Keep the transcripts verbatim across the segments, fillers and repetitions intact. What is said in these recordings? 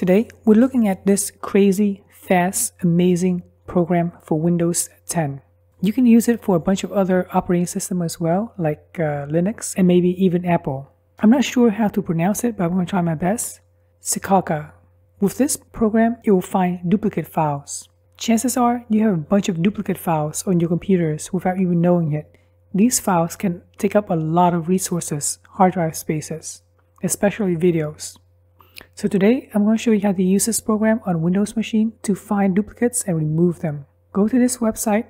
Today, we're looking at this crazy, fast, amazing program for Windows ten. You can use it for a bunch of other operating systems as well, like uh, Linux and maybe even Apple. I'm not sure how to pronounce it, but I'm going to try my best. Czkawka. With this program, you will find duplicate files. Chances are you have a bunch of duplicate files on your computers without even knowing it. These files can take up a lot of resources, hard drive spaces, especially videos. So today, I'm going to show you how to use this program on Windows machine to find duplicates and remove them. Go to this website.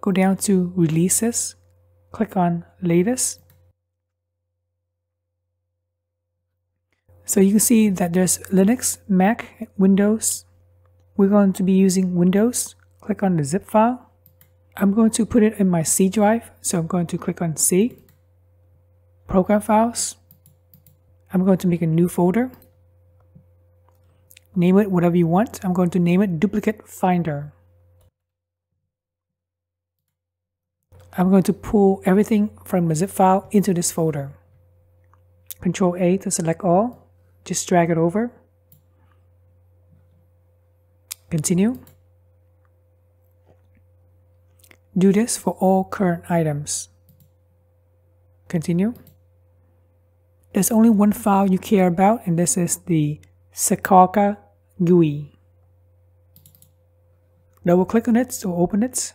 Go down to Releases, click on Latest. So you can see that there's Linux, Mac, Windows. We're going to be using Windows. Click on the zip file. I'm going to put it in my C drive, so I'm going to click on C. Program files. I'm going to make a new folder. Name it whatever you want. I'm going to name it Duplicate Finder. I'm going to pull everything from the zip file into this folder. Control A to select all. Just drag it over. Continue. Do this for all current items. Continue. There's only one file you care about, and this is the Czkawka G U I. Double click on it to open it.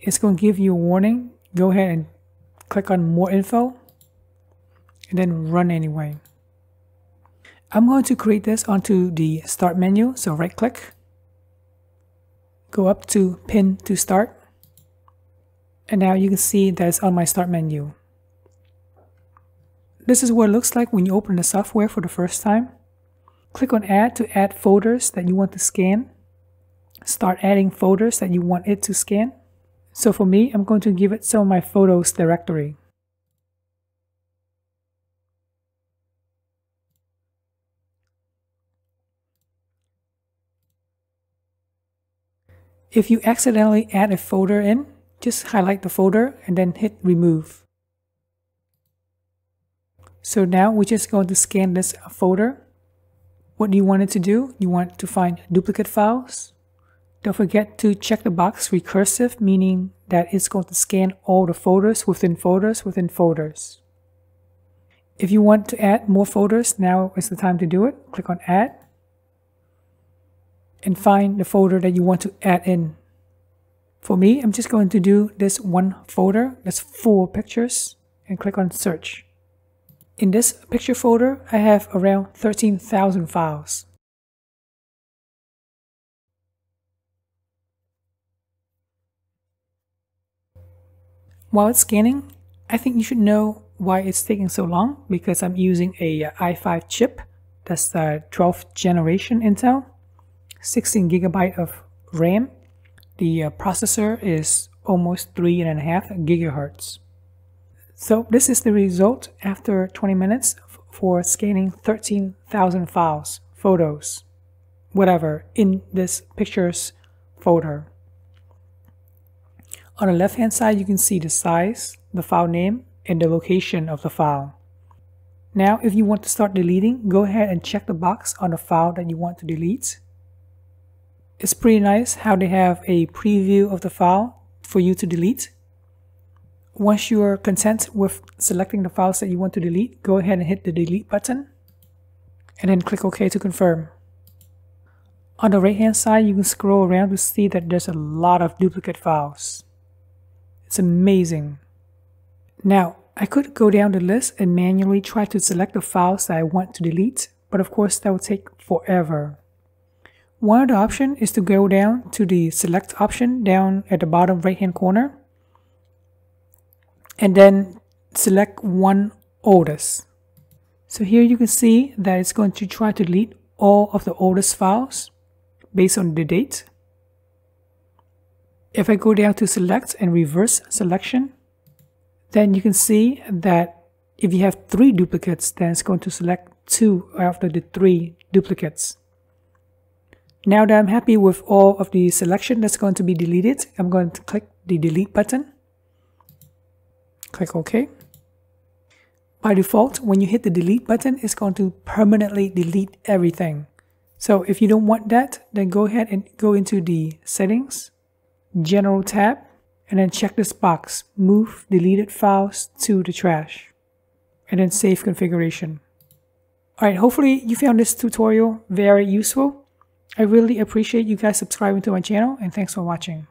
It's going to give you a warning. Go ahead and click on more info and then run anyway. I'm going to create this onto the start menu, so right click, go up to pin to start, and now you can see that it's on my start menu. This is what it looks like when you open the software for the first time. Click on add to add folders that you want to scan. Start adding folders that you want it to scan. So for me, I'm going to give it some of my photos directory. If you accidentally add a folder in, just highlight the folder and then hit remove. So now we're just going to scan this folder. What do you want it to do? You want to find duplicate files. Don't forget to check the box recursive, meaning that it's going to scan all the folders within folders within folders. If you want to add more folders, now is the time to do it. Click on add and find the folder that you want to add in. For me, I'm just going to do this one folder that's full of pictures and click on search. In this picture folder, I have around thirteen thousand files. While it's scanning, I think you should know why it's taking so long, because I'm using a i five chip, that's the twelfth generation Intel, sixteen gigabyte of RAM. The uh, processor is almost three point five gigahertz. So this is the result after twenty minutes for scanning thirteen thousand files, photos, whatever, in this pictures folder. On the left hand side, you can see the size, the file name, and the location of the file. Now, if you want to start deleting, go ahead and check the box on the file that you want to delete. It's pretty nice how they have a preview of the file for you to delete. Once you're content with selecting the files that you want to delete, go ahead and hit the delete button and then click OK to confirm. On the right hand side, you can scroll around to see that there's a lot of duplicate files. It's amazing. Now, I could go down the list and manually try to select the files that I want to delete, but of course that would take forever. One of the options is to go down to the select option down at the bottom right hand corner and then select one oldest. So here you can see that it's going to try to delete all of the oldest files based on the date. If I go down to select and reverse selection, then you can see that if you have three duplicates, then it's going to select two after the three duplicates. Now that I'm happy with all of the selection that's going to be deleted, I'm going to click the delete button. Click OK. By default, when you hit the delete button, it's going to permanently delete everything. So if you don't want that, then go ahead and go into the settings, general tab, and then check this box, move deleted files to the trash, and then save configuration. All right, hopefully you found this tutorial very useful. I really appreciate you guys subscribing to my channel, and thanks for watching.